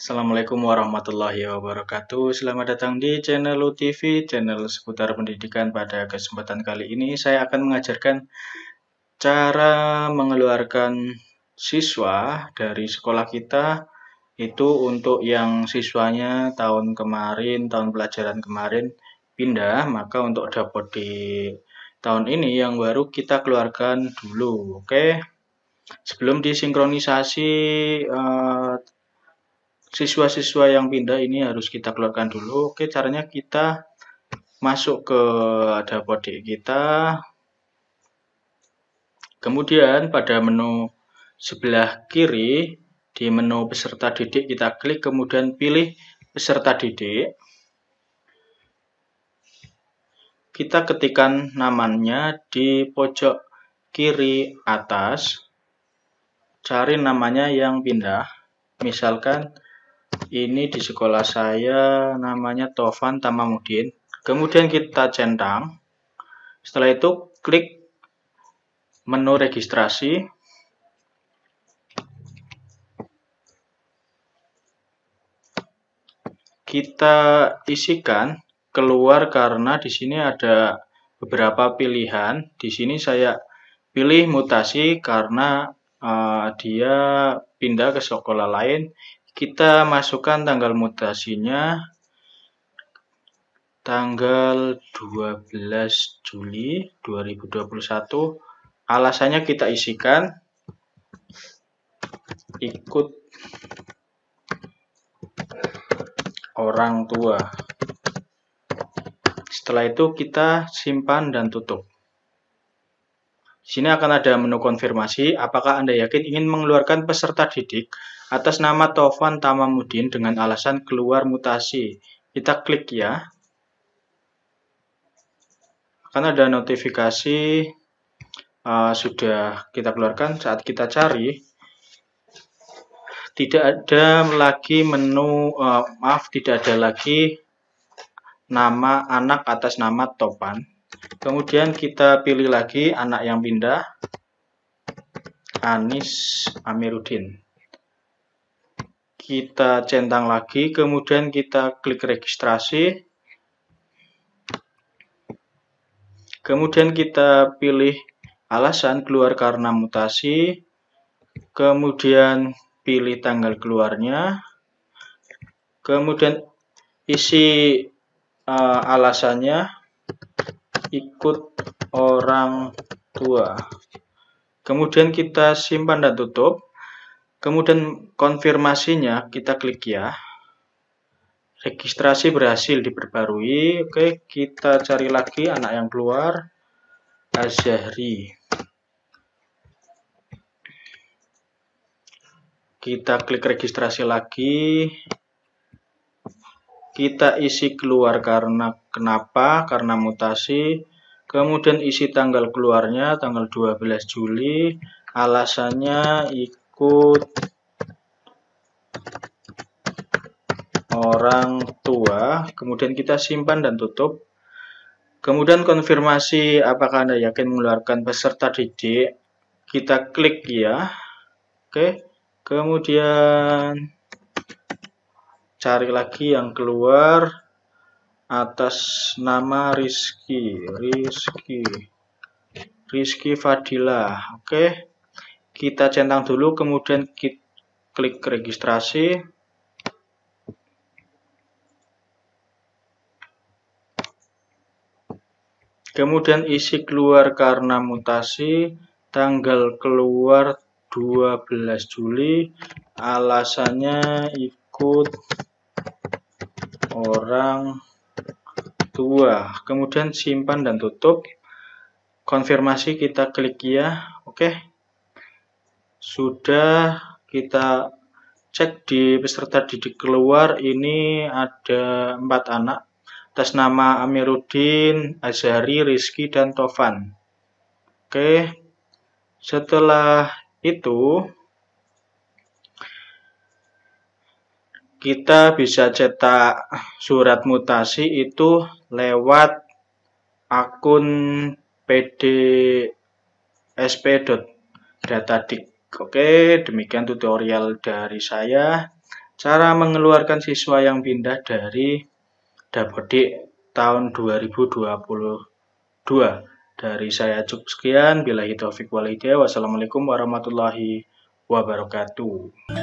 Assalamualaikum warahmatullahi wabarakatuh. Selamat datang di channel UTV Channel seputar pendidikan. Pada kesempatan kali ini saya akan mengajarkan cara mengeluarkan siswa dari sekolah kita. Itu untuk yang siswanya tahun kemarin, tahun pelajaran kemarin pindah. Maka untuk Dapodik tahun ini yang baru kita keluarkan dulu. Oke, sebelum disinkronisasi siswa-siswa yang pindah ini harus kita keluarkan dulu. Oke, caranya kita masuk ke Dapodik kita. Kemudian pada menu sebelah kiri di menu peserta didik kita klik, kemudian pilih peserta didik. Kita ketikkan namanya di pojok kiri atas. Cari namanya yang pindah. Misalkan ini di sekolah saya namanya Tovan Tamamudin. Kemudian kita centang. Setelah itu klik menu registrasi. Kita isikan keluar karena di sini ada beberapa pilihan. Di sini saya pilih mutasi karena dia pindah ke sekolah lain. Kita masukkan tanggal mutasinya, tanggal 12 Juli 2021. Alasannya kita isikan ikut orang tua. Setelah itu kita simpan dan tutup. Di sini akan ada menu konfirmasi. Apakah Anda yakin ingin mengeluarkan peserta didik atas nama Tovan Tamamudin dengan alasan keluar mutasi? Kita klik ya. Akan ada notifikasi sudah kita keluarkan. Saat kita cari, tidak ada lagi nama anak atas nama Tovan. Kemudian kita pilih lagi anak yang pindah, Anis Amiruddin. Kita centang lagi, kemudian kita klik registrasi. Kemudian kita pilih alasan keluar karena mutasi. Kemudian pilih tanggal keluarnya. Kemudian isi alasannya ikut orang tua. Kemudian kita simpan dan tutup. Kemudian konfirmasinya kita klik ya. Registrasi berhasil diperbarui. Oke, kita cari lagi anak yang keluar, Azhari. Kita klik registrasi lagi. Kita isi keluar karena kenapa? Karena mutasi. Kemudian isi tanggal keluarnya, tanggal 12 Juli. Alasannya ikut orang tua. Kemudian kita simpan dan tutup. Kemudian konfirmasi, apakah Anda yakin mengeluarkan peserta didik? Kita klik ya. Oke. Kemudian cari lagi yang keluar atas nama Rizky Fadila. Oke. Kita centang dulu, kemudian kita klik registrasi. Kemudian isi keluar karena mutasi, tanggal keluar 12 Juli, alasannya ikut orang tua. Kemudian simpan dan tutup. Konfirmasi kita klik ya. Oke. Sudah, kita cek di peserta didik keluar ini ada 4 anak atas nama Amiruddin, Azhari, Rizky, dan Tovan. Oke, setelah itu kita bisa cetak surat mutasi itu lewat akun pdsp.datadik. Oke, demikian tutorial dari saya. Cara mengeluarkan siswa yang pindah dari Dapodik tahun 2022. Dari saya cukup sekian, billahi taufiq wal hidayah. Wassalamualaikum warahmatullahi wabarakatuh.